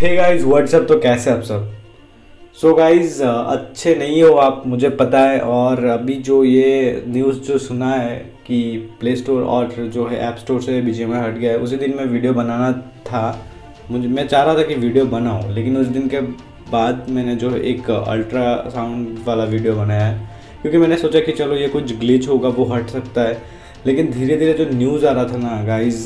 Hey guys what's up, तो कैसे आप सब। सो गाइस अच्छे नहीं हो आप, मुझे पता है। और अभी जो ये न्यूज़ जो सुना है कि प्ले स्टोर और जो है ऐप स्टोर से बीजीएमआई हट गया है, उसी दिन मैं वीडियो बनाना था, मैं चाह रहा था कि वीडियो बनाऊं, लेकिन उस दिन के बाद मैंने जो एक अल्ट्रासाउंड वाला वीडियो बनाया है, क्योंकि मैंने सोचा कि चलो ये कुछ ग्लिच होगा वो हट सकता है। लेकिन धीरे धीरे जो न्यूज़ आ रहा था ना गाइज,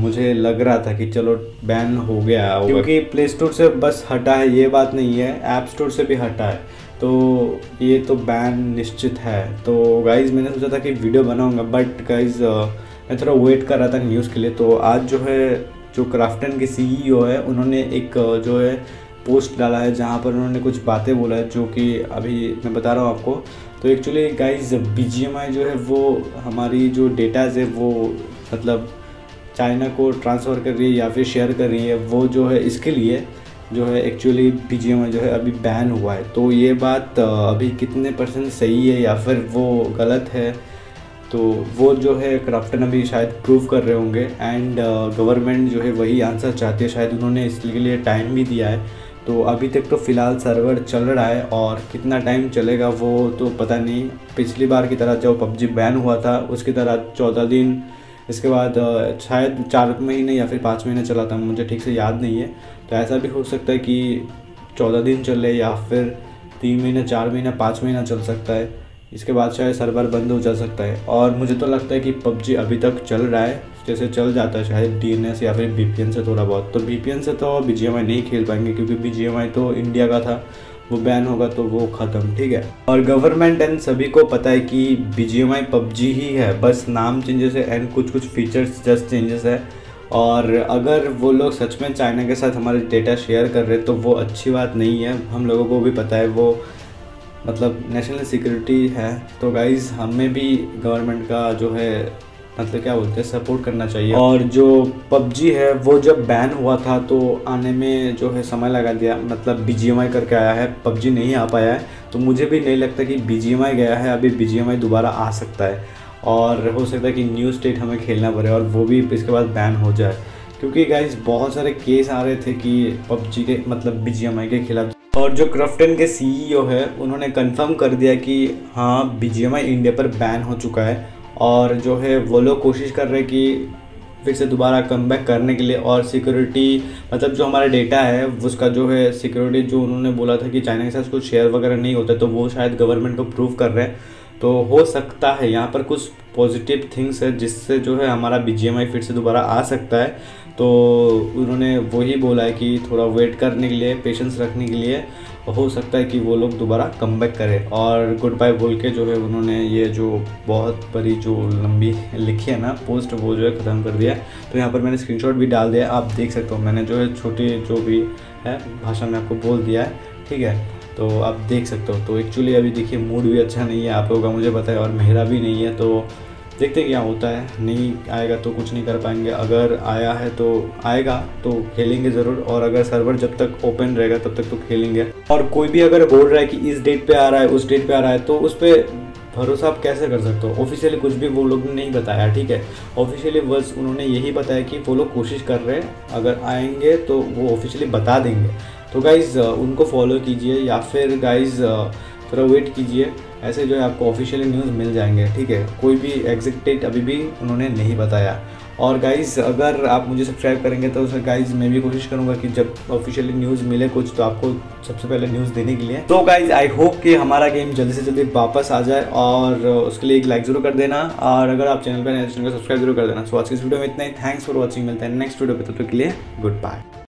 मुझे लग रहा था कि चलो बैन हो गया, क्योंकि प्ले स्टोर से बस हटा है ये बात नहीं है, ऐप स्टोर से भी हटा है, तो ये तो बैन निश्चित है। तो गाइज मैंने सोचा था कि वीडियो बनाऊंगा, बट गाइज मैं थोड़ा वेट कर रहा था न्यूज़ के लिए। तो आज जो है जो क्राफ्टन के CEO है, उन्होंने एक जो है पोस्ट डाला है जहाँ पर उन्होंने कुछ बातें बोला है जो कि अभी मैं बता रहा हूँ आपको। तो एक्चुअली गाइज BGMI जो है वो हमारी जो डेटाज है वो मतलब चाइना को ट्रांसफ़र कर रही है या फिर शेयर कर रही है, वो जो है इसके लिए जो है एक्चुअली BGMI जो है अभी बैन हुआ है। तो ये बात अभी कितने % सही है या फिर वो गलत है, तो वो जो है क्राफ्टन अभी शायद प्रूव कर रहे होंगे, एंड गवर्नमेंट जो है वही आंसर चाहती है, शायद उन्होंने इसके लिए टाइम भी दिया है। तो अभी तक तो फ़िलहाल सर्वर चल रहा है और कितना टाइम चलेगा वो तो पता नहीं। पिछली बार की तरह जब PUBG बैन हुआ था उसकी तरह 14 दिन, इसके बाद शायद 4 महीने या फिर 5 महीने चला था, मुझे ठीक से याद नहीं है। तो ऐसा भी हो सकता है कि 14 दिन चले या फिर 3 महीने, 4 महीना, 5 महीना चल सकता है, इसके बाद शायद सर्वर बंद हो जा सकता है। और मुझे तो लगता है कि PUBG अभी तक चल रहा है, जैसे चल जाता है शायद DNS या फिर VPN से थोड़ा बहुत। तो VPN से तो BGMI नहीं खेल पाएंगे, क्योंकि BGMI तो इंडिया का था, वो बैन होगा तो वो ख़त्म, ठीक है। और गवर्नमेंट एंड सभी को पता है कि BGMI PUBG ही है, बस नाम चेंजेस है एंड कुछ कुछ फीचर्स जस्ट चेंजेस है। और अगर वो लोग सच में चाइना के साथ हमारे डेटा शेयर कर रहे तो वो अच्छी बात नहीं है, हम लोगों को भी पता है, वो मतलब नेशनल सिक्योरिटी है। तो गाइज़ हमें भी गवर्नमेंट का जो है मतलब क्या बोलते हैं सपोर्ट करना चाहिए। और जो PUBG है वो जब बैन हुआ था तो आने में जो है समय लगा दिया, मतलब BGMI करके आया है, PUBG नहीं आ पाया है। तो मुझे भी नहीं लगता कि BGMI गया है, अभी BGMI दोबारा आ सकता है, और हो सकता है कि न्यू स्टेट हमें खेलना पड़े और वो भी इसके बाद बैन हो जाए, क्योंकि गाइज़ बहुत सारे केस आ रहे थे कि PUBG के मतलब BGMI के खिलाफ। और जो क्राफ्टन के CEO है उन्होंने कंफर्म कर दिया कि हाँ BGMI इंडिया पर बैन हो चुका है, और जो है वो लोग कोशिश कर रहे हैं कि फिर से दोबारा कमबैक करने के लिए, और सिक्योरिटी मतलब जो हमारा डेटा है उसका जो है सिक्योरिटी, जो उन्होंने बोला था कि चाइना के साथ कुछ शेयर वगैरह नहीं होता, तो वो शायद गवर्नमेंट को प्रूव कर रहे हैं। तो हो सकता है यहाँ पर कुछ पॉजिटिव थिंग्स है जिससे जो है हमारा BGMI फिर से दोबारा आ सकता है। तो उन्होंने वही बोला है कि थोड़ा वेट करने के लिए, पेशेंस रखने के लिए, हो सकता है कि वो लोग दोबारा कमबैक करें। और गुड बाय बोल के जो है उन्होंने ये जो बहुत बड़ी जो लंबी लिखी है ना पोस्ट, वो जो है ख़त्म कर दिया। तो यहाँ पर मैंने स्क्रीनशॉट भी डाल दिया, आप देख सकते हो, मैंने जो है छोटी जो भी है भाषा में आपको बोल दिया है, ठीक है, तो आप देख सकते हो। तो एक्चुअली अभी देखिए मूड भी अच्छा नहीं है आप लोगों का, मुझे पता है, और मेरा भी नहीं है। तो देखते क्या होता है, नहीं आएगा तो कुछ नहीं कर पाएंगे, अगर आया है तो आएगा तो खेलेंगे ज़रूर, और अगर सर्वर जब तक ओपन रहेगा तब तक तो खेलेंगे। और कोई भी अगर बोल रहा है कि इस डेट पे आ रहा है, उस डेट पे आ रहा है, तो उस पर भरोसा आप कैसे कर सकते हो? ऑफिशियली कुछ भी वो लोग ने नहीं बताया, ठीक है, ऑफिशियली बस उन्होंने यही बताया कि वो लोग कोशिश कर रहे हैं, अगर आएंगे तो वो ऑफिशियली बता देंगे। तो गाइज़ उनको फॉलो कीजिए या फिर गाइज़ थोड़ा वेट कीजिए, ऐसे जो है आपको ऑफिशियल न्यूज़ मिल जाएंगे, ठीक है। कोई भी एग्जैक्ट डेट अभी भी उन्होंने नहीं बताया। और गाइज़ अगर आप मुझे सब्सक्राइब करेंगे तो सर गाइज़ मैं भी कोशिश करूंगा कि जब ऑफिशियली न्यूज़ मिले कुछ तो आपको सबसे पहले न्यूज़ देने के लिए। तो गाइज़ आई होप कि हमारा गेम जल्दी से जल्दी वापस आ जाए, और उसके लिए एक लाइक ज़रूर कर देना, और अगर आप चैनल पर नए हैं तो सब्सक्राइब जरूर कर देना। सो आज की इस वीडियो में इतना ही, थैंक्स फॉर वॉचिंग, मिलते हैं नेक्स्ट वीडियो पर, तब तक के लिए गुड बाय।